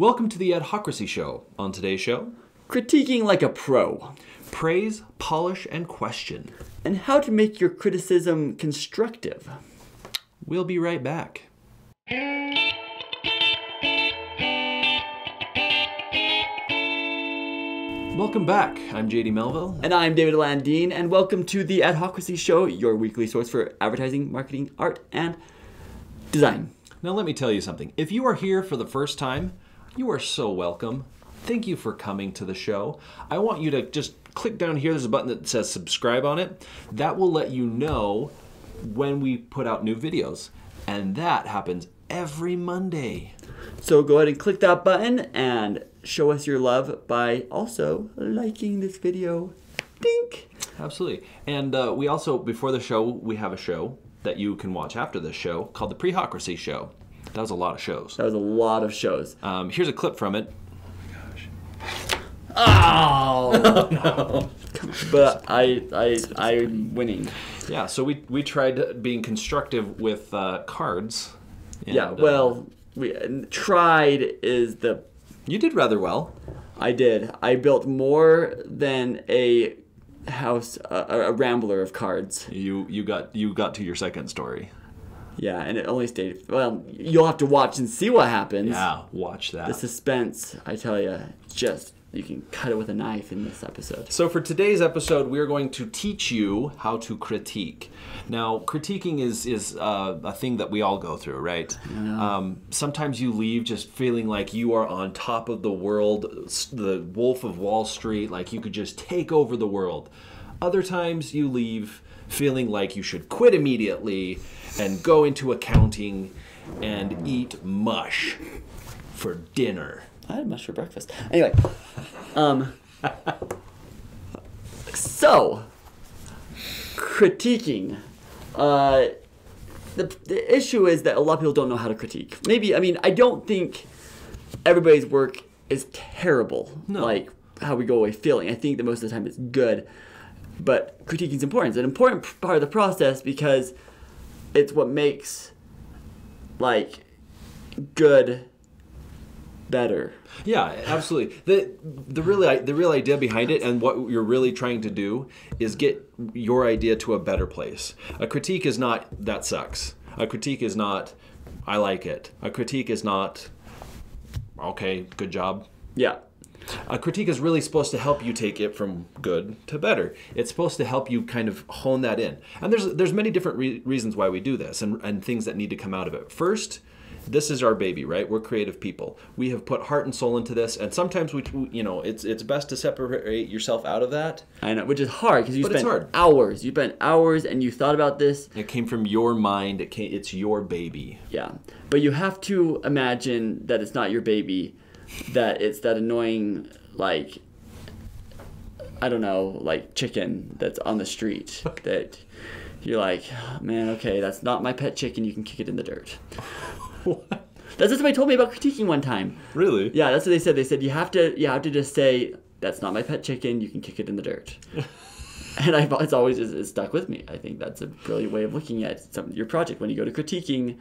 Welcome to the Adhocracy Show. On today's show, critiquing like a pro, praise, polish, and question, and how to make your criticism constructive. We'll be right back. Welcome back. I'm JD Melville. And I'm David Landine, and welcome to the Adhocracy Show, your weekly source for advertising, marketing, art, and design. Now let me tell you something. If you are here for the first time, you are so welcome. Thank you for coming to the show. I want you to just click down here. There's a button that says subscribe on it. That will let you know when we put out new videos. And that happens every Monday. So go ahead and click that button and show us your love by also liking this video. Dink! Absolutely. And we also, before the show, we have a show that you can watch after this show called the Pre-hocracy Show. That was a lot of shows. That was a lot of shows. Here's a clip from it. Oh, no. But I'm winning. Yeah, so we tried being constructive with cards. And, yeah, well, we tried is the... You did rather well. I did. I built more than a house, a rambler of cards. You got to your second story. Yeah, and it only stayed... Well, you'll have to watch and see what happens. Yeah, watch that. The suspense, I tell you, just... You can cut it with a knife in this episode. So for today's episode, we are going to teach you how to critique. Now, critiquing is a thing that we all go through, right? Yeah. Sometimes you leave just feeling like you are on top of the world, the Wolf of Wall Street, like you could just take over the world. Other times you leave feeling like you should quit immediately and go into accounting and eat mush for dinner. I had much for breakfast. Anyway, so critiquing. The issue is that a lot of people don't know how to critique. Maybe, I mean, I don't think everybody's work is terrible. No. Like how we go away feeling. I think that most of the time it's good, but critiquing is important. It's an important part of the process because it's what makes like good. Better. Yeah, absolutely. The real idea behind it and what you're really trying to do is get your idea to a better place. A critique is not, that sucks. A critique is not, I like it. A critique is not, okay, good job. Yeah. A critique is really supposed to help you take it from good to better. It's supposed to help you kind of hone that in. And there's many different reasons why we do this and things that need to come out of it. First, this is our baby, right? We're creative people. We have put heart and soul into this, and sometimes we, you know, it's best to separate yourself out of that. I know, which is hard because you spent hours, and you thought about this. It came from your mind. It's your baby. Yeah, but you have to imagine that it's not your baby, that it's that annoying like, I don't know, like chicken that's on the street that you're like, oh, man, okay, that's not my pet chicken. You can kick it in the dirt. What? That's what somebody told me about critiquing one time. Really? Yeah, that's what they said. They said you have to just say that's not my pet chicken. You can kick it in the dirt. And it's always it's stuck with me. I think that's a brilliant way of looking at your project. When you go to critiquing,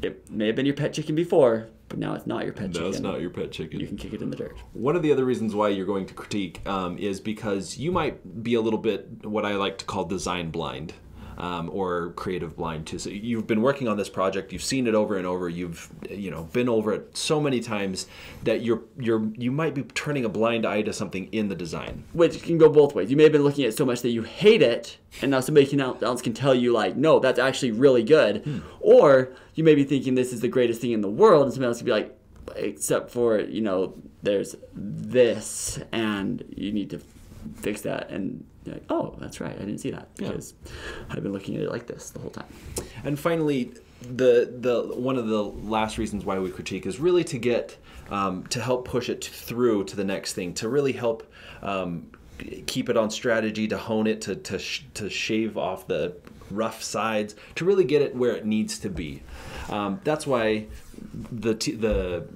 it may have been your pet chicken before, but now it's not your pet chicken. No, it's not your pet chicken. You can kick it in the dirt. One of the other reasons why you're going to critique is because you might be a little bit what I like to call design blind. Or creative blind too. So you've been working on this project, you've seen it over and over, you've been over it so many times that you might be turning a blind eye to something in the design. Which can go both ways. You may have been looking at it so much that you hate it, and now somebody else can tell you like, no, that's actually really good. Hmm. Or you may be thinking this is the greatest thing in the world, and somebody else can be like, except for, there's this, and you need to fix that, and you're like, oh, that's right, I didn't see that because I've been looking at it like this the whole time. And finally, the one of the last reasons why we critique is really to get to help push it through to the next thing, to really help keep it on strategy, to hone it, to shave off the rough sides, to really get it where it needs to be. That's why the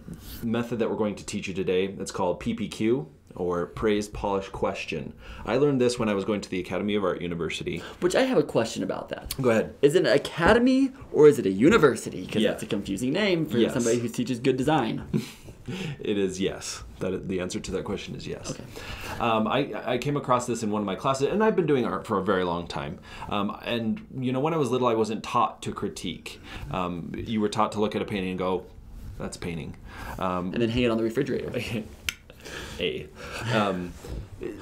method that we're going to teach you today, it's called PPQ. Or praise, polish, question. I learned this when I was going to the Academy of Art University. Which I have a question about that. Go ahead. Is it an academy or is it a university? Because that's a confusing name for somebody who teaches good design. It is yes. That the answer to that question is yes. Okay. I came across this in one of my classes, and I've been doing art for a very long time. And you know, when I was little, I wasn't taught to critique. You were taught to look at a painting and go, "That's painting," and then hang it on the refrigerator.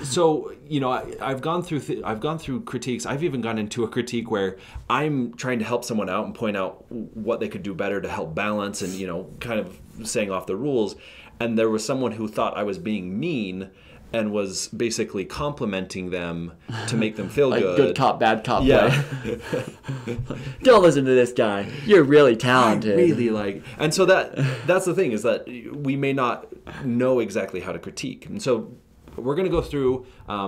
So you know, I've gone through critiques. I've even gone into a critique where I'm trying to help someone out and point out what they could do better to help balance, and you know, kind of saying off the rules. And there was someone who thought I was being mean and was basically complimenting them to make them feel like good. Good cop, bad cop. Yeah. Don't listen to this guy. You're really talented. I really like. And so that's the thing, is that we may not know exactly how to critique. And so we're going to go through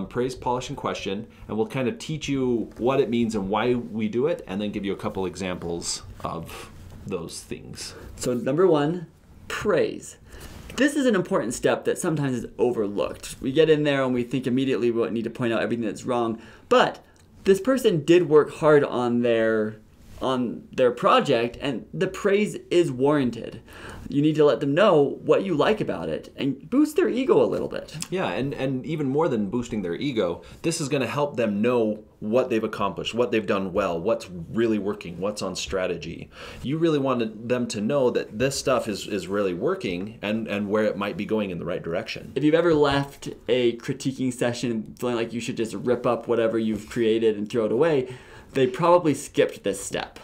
praise, polish, and question, and we'll kind of teach you what it means and why we do it, and then give you a couple examples of those things. So number one, praise. This is an important step that sometimes is overlooked. We get in there and we think immediately we need to point out everything that's wrong, but this person did work hard on their project, and the praise is warranted. You need to let them know what you like about it and boost their ego a little bit. Yeah, and even more than boosting their ego, this is going to help them know what they've accomplished, what they've done well, what's really working, what's on strategy. You really wanted them to know that this stuff is really working, and where it might be going in the right direction. If you've ever left a critiquing session feeling like you should just rip up whatever you've created and throw it away, they probably skipped this step.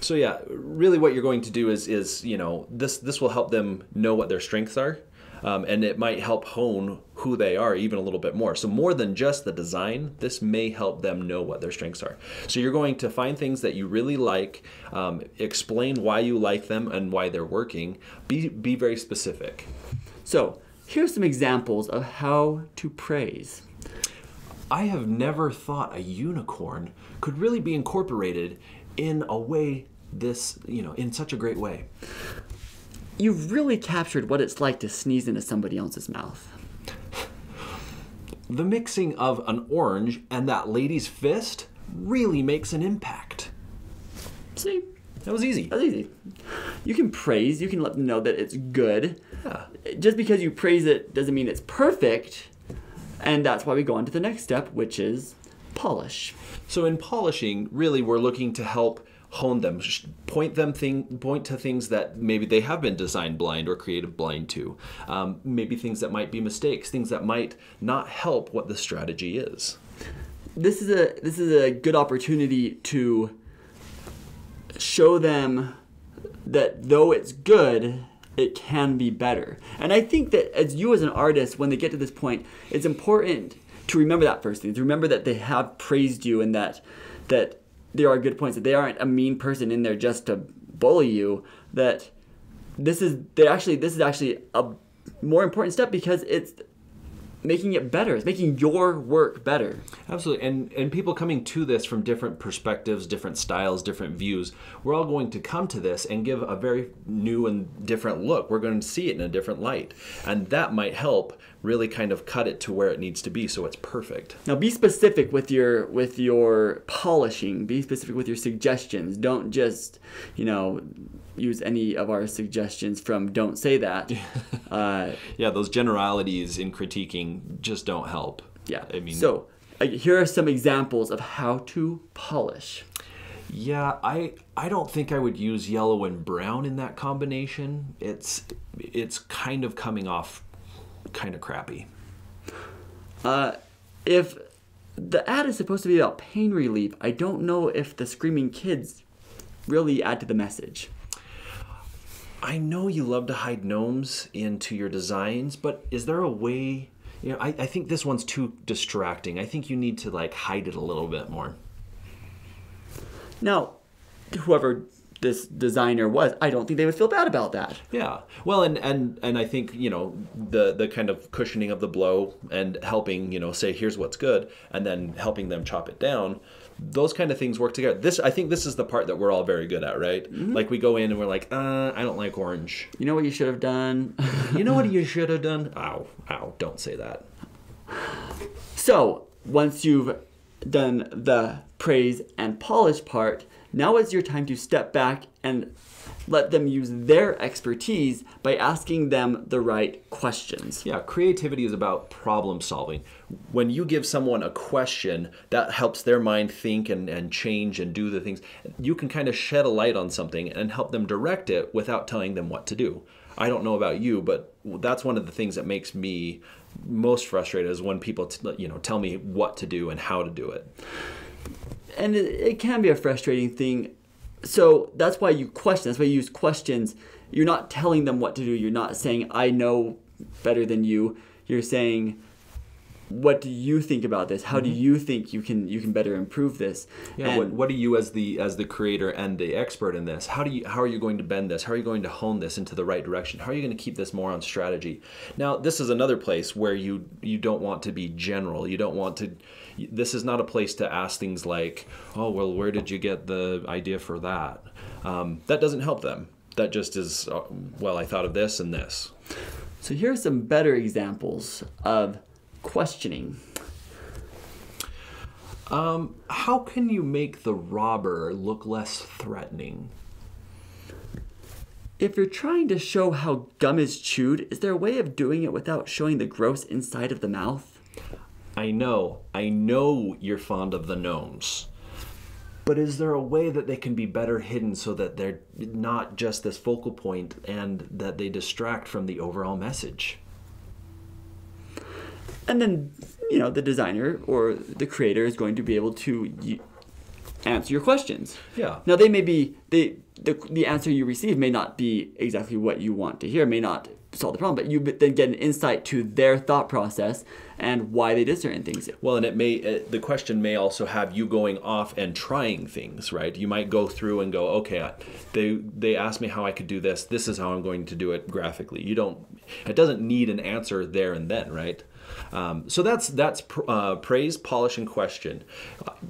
So yeah, really what you're going to do is you know, this will help them know what their strengths are, and it might help hone who they are even a little bit more. So more than just the design, this may help them know what their strengths are. So you're going to find things that you really like, explain why you like them and why they're working. Be very specific. So here's some examples of how to praise. I have never thought a unicorn could really be incorporated in a way this, you know, in such a great way. You've really captured what it's like to sneeze into somebody else's mouth. The mixing of an orange and that lady's fist really makes an impact. See? That was easy. That was easy. You can praise, you can let them know that it's good. Yeah. Just because you praise it doesn't mean it's perfect. And that's why we go on to the next step, which is polish. So in polishing, really we're looking to help hone them, point to things that maybe they have been design blind or creative blind to, maybe things that might be mistakes, things that might not help what the strategy is. This is a good opportunity to show them that though it's good, it can be better. And I think that as an artist, when they get to this point, it's important to remember that first thing, to remember that they have praised you, and that there are good points, that they aren't a mean person in there just to bully you, that this is actually a more important step, because it's making it better. It's making your work better. Absolutely. And people coming to this from different perspectives, different styles, different views, we're all going to come to this and give a very new and different look. We're going to see it in a different light. And that might help really kind of cut it to where it needs to be so it's perfect. Now be specific with your polishing. Be specific with your suggestions. Don't just, you know, use any of our suggestions from Don't Say That. Yeah, those generalities in critiquing just don't help. Yeah. I mean, so here are some examples of how to polish. Yeah, I don't think I would use yellow and brown in that combination. It's kind of coming off kind of crappy. If the ad is supposed to be about pain relief, I don't know if the screaming kids really add to the message. I know you love to hide gnomes into your designs, but is there a way, you know, I think this one's too distracting. I think you need to like hide it a little bit more. Now, whoever this designer was, I don't think they would feel bad about that. Yeah. Well, and I think, you know, the kind of cushioning of the blow and helping, you know, say here's what's good and then helping them chop it down, those kind of things work together. I think this is the part that we're all very good at, right? Mm-hmm. Like we go in and we're like, I don't like orange. You know what you should have done? You know what you should have done? Ow, ow, don't say that. So once you've done the praise and polish part, now is your time to step back and let them use their expertise by asking them the right questions. Yeah, creativity is about problem solving. When you give someone a question, that helps their mind think and change and do the things. You can kind of shed a light on something and help them direct it without telling them what to do. I don't know about you, but that's one of the things that makes me most frustrated is when people tell me what to do and how to do it. And it can be a frustrating thing. So that's why you question. That's why you use questions. You're not telling them what to do. You're not saying, I know better than you. You're saying, what do you think about this? How do you think you can better improve this? Yeah, and what do you as the creator and the expert in this, how are you going to bend this? How are you going to hone this into the right direction? How are you going to keep this more on strategy? Now, this is another place where you don't want to be general. You don't want to, this is not a place to ask things like, oh, well, where did you get the idea for that? That doesn't help them. That just is, well, I thought of this and this. So here are some better examples of questioning. How can you make the robber look less threatening? If you're trying to show how gum is chewed, is there a way of doing it without showing the gross inside of the mouth? I know you're fond of the gnomes, but is there a way that they can be better hidden so that they're not just this focal point and that they distract from the overall message? And then, you know, the designer or the creator is going to be able to answer your questions. Yeah. Now, they may be, the answer you receive may not be exactly what you want to hear, may not solve the problem, but you then get an insight to their thought process and why they did certain things. Well, and it may, the question may also have you going off and trying things, right? You might go through and go, okay, they asked me how I could do this. This is how I'm going to do it graphically. You don't, it doesn't need an answer there and then, right? So that's praise, polish, and question.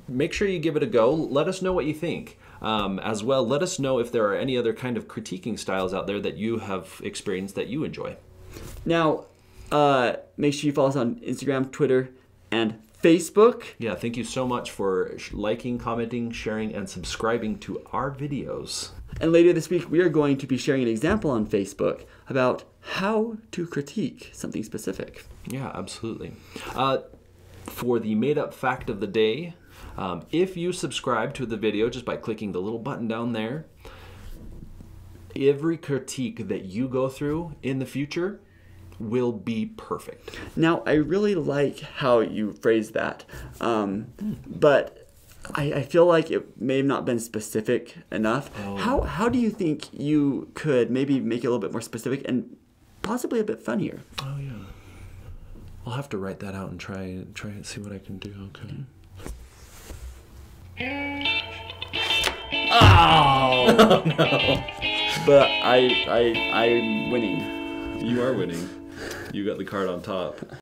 Make sure you give it a go. Let us know what you think. As well, let us know if there are any other kind of critiquing styles out there that you have experienced that you enjoy. Now, make sure you follow us on Instagram, Twitter, and Facebook. Yeah, thank you so much for liking, commenting, sharing, and subscribing to our videos. And later this week, we are going to be sharing an example on Facebook about how to critique something specific. Yeah, absolutely. For the made-up fact of the day, if you subscribe to the video just by clicking the little button down there, every critique that you go through in the future will be perfect. Now, I really like how you phrased that, but I feel like it may have not been specific enough. Oh. How do you think you could maybe make it a little bit more specific and possibly a bit funnier? Oh, yeah. I'll have to write that out and try and see what I can do. Okay. Oh, no. But I'm winning. You are winning. You got the card on top.